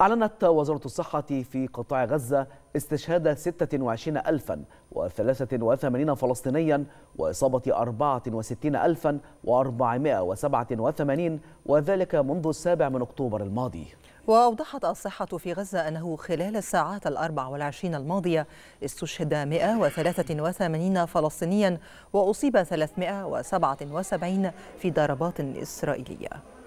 أعلنت وزارة الصحة في قطاع غزة استشهاد 26083 فلسطينيا وإصابة 64487، وذلك منذ 7 أكتوبر الماضي. وأوضحت الصحة في غزة أنه خلال الساعات 24 الماضية استشهد 183 فلسطينيا وأصيب 377 في ضربات إسرائيلية.